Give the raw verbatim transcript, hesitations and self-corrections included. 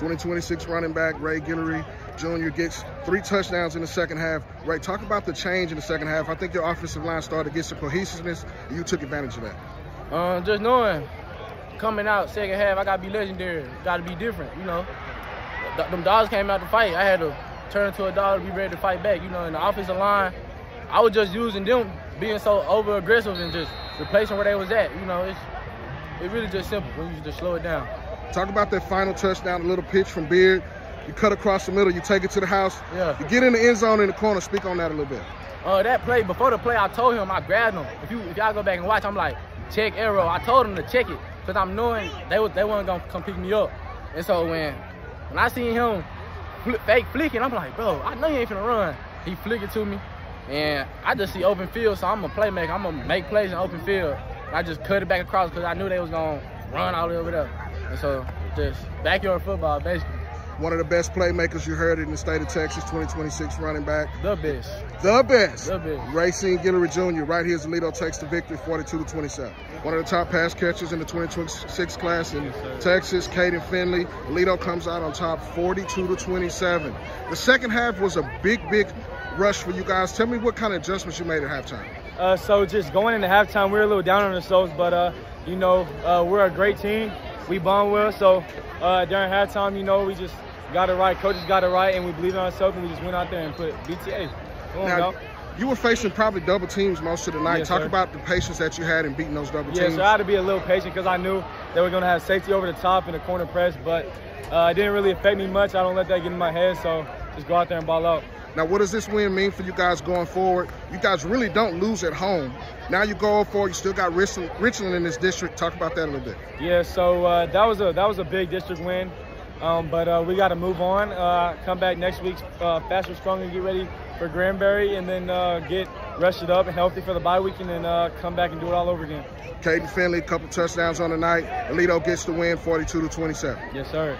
twenty twenty-six running back Ray Guillory Junior gets three touchdowns in the second half. Ray, talk about the change in the second half. I think your offensive line started to get some cohesiveness, and you took advantage of that. Uh, just knowing, coming out second half, I got to be legendary. Got to be different, you know. Th them dogs came out to fight. I had to turn to a dog to be ready to fight back, you know. In the offensive line, I was just using them being so over-aggressive and just replacing where they was at, you know. It's, it's really just simple when you just slow it down. Talk about that final touchdown, a little pitch from Beard. You cut across the middle, you take it to the house. Yeah. You get in the end zone in the corner. Speak on that a little bit. Uh, that play, before the play, I told him, I grabbed him. If you if y'all go back and watch, I'm like, check arrow. I told him to check it because I'm knowing they, was, they weren't going to come pick me up. And so when, when I seen him fl fake flicking, I'm like, bro, I know you ain't finna run. He flicked it to me. And I just see open field, so I'm a playmaker. I'm going to make plays in open field. I just cut it back across because I knew they was going to run all over there. And so just backyard football, basically. One of the best playmakers, you heard it, in the state of Texas, twenty twenty-six running back. The best. The best. The best. Raycine Guillory Junior Right here's Aledo takes the victory, forty-two to twenty-seven. One of the top pass catchers in the twenty twenty-six class in yes, Texas, Kaydon Finley. Aledo comes out on top, forty-two to twenty-seven. The second half was a big, big rush for you guys. Tell me what kind of adjustments you made at halftime. Uh, so just going into halftime, we were a little down on ourselves, but, uh, you know, uh, we're a great team. We bond well, so uh, during halftime, you know, we just got it right. Coaches got it right, and we believe in ourselves, and we just went out there and put B T A. Boom, now, you were facing probably double teams most of the night. Yes, Talk sir. about the patience that you had in beating those double yeah, teams. Yeah, so I had to be a little patient because I knew they were going to have safety over the top and a corner press, but uh, it didn't really affect me much. I don't let that get in my head, so just go out there and ball out. Now, what does this win mean for you guys going forward? You guys really don't lose at home. Now you go for you still got Richland in this district. Talk about that a little bit. Yeah, so uh, that was a that was a big district win, um, but uh, we got to move on. Uh, come back next week, uh, faster, stronger, get ready for Granbury, and then uh, get rested up and healthy for the bye week, and then uh, come back and do it all over again. Kaydon Finley, a couple touchdowns on the night. Aledo gets the win, forty-two to twenty-seven. Yes, sir.